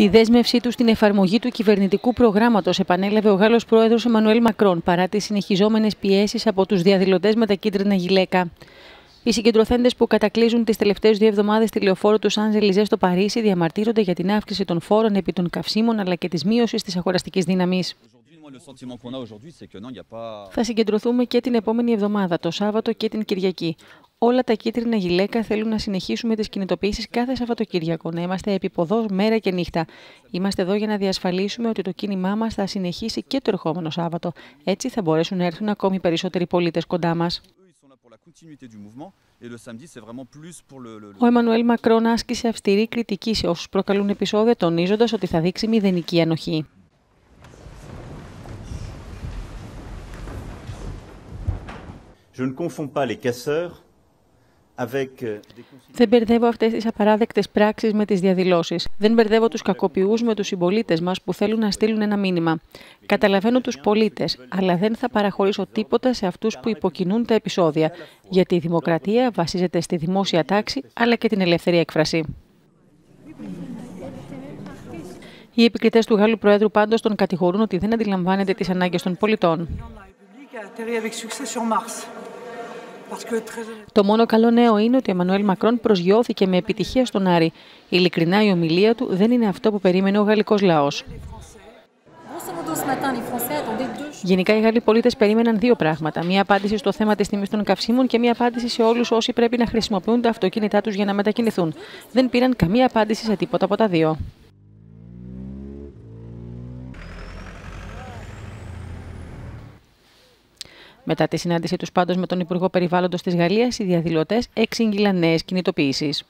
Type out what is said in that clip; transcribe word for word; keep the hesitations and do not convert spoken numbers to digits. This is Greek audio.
Τη δέσμευσή του στην εφαρμογή του κυβερνητικού προγράμματος επανέλαβε ο Γάλλος πρόεδρος Εμμανουέλ Μακρόν παρά τις συνεχιζόμενες πιέσεις από τους διαδηλωτές με τα κίτρινα γυλαίκα. Οι συγκεντρωθέντες που κατακλείζουν τις τελευταίες δύο εβδομάδες τη λεωφόρο του Σανζελιζέ στο Παρίσι διαμαρτύρονται για την αύξηση των φόρων επί των καυσίμων αλλά και τη μείωση τη αγοραστική δύναμη. Θα συγκεντρωθούμε και την επόμενη εβδομάδα, το Σάββατο και την Κυριακή. Όλα τα κίτρινα γυλαίκα θέλουν να συνεχίσουμε τις κινητοποιήσεις κάθε Σαββατοκύριακο, να είμαστε επιποδός μέρα και νύχτα. Είμαστε εδώ για να διασφαλίσουμε ότι το κίνημά μας θα συνεχίσει και το ερχόμενο Σάββατο. Έτσι θα μπορέσουν να έρθουν ακόμη περισσότεροι πολίτες κοντά μας. Ο Εμμανουέλ Μακρόν άσκησε αυστηρή κριτική σε όσους προκαλούν επεισόδια, τονίζοντας ότι θα δείξει μηδενική ανοχή. Δεν μπερδεύω αυτές τις απαράδεκτες πράξεις με τις διαδηλώσεις. Δεν μπερδεύω τους κακοποιούς με τους συμπολίτες μας που θέλουν να στείλουν ένα μήνυμα. Καταλαβαίνω τους πολίτες, αλλά δεν θα παραχωρήσω τίποτα σε αυτούς που υποκινούν τα επεισόδια, γιατί η δημοκρατία βασίζεται στη δημόσια τάξη αλλά και την ελεύθερη έκφραση. Οι επικριτές του Γάλλου Προέδρου πάντως τον κατηγορούν ότι δεν αντιλαμβάνεται τις ανάγκες των πολιτών. Το μόνο καλό νέο είναι ότι ο Εμμανουέλ Μακρόν προσγειώθηκε με επιτυχία στον Άρη. Ειλικρινά η ομιλία του δεν είναι αυτό που περίμενε ο γαλλικός λαός. Γενικά οι Γάλλοι πολίτες περίμεναν δύο πράγματα. Μία απάντηση στο θέμα της τιμής των καυσίμων και μία απάντηση σε όλους όσοι πρέπει να χρησιμοποιούν τα αυτοκίνητά τους για να μετακινηθούν. Δεν πήραν καμία απάντηση σε τίποτα από τα δύο. Μετά τη συνάντησή τους πάντως με τον Υπουργό Περιβάλλοντος της Γαλλίας, οι διαδηλωτές εξήγηλαν νέες κινητοποιήσεις.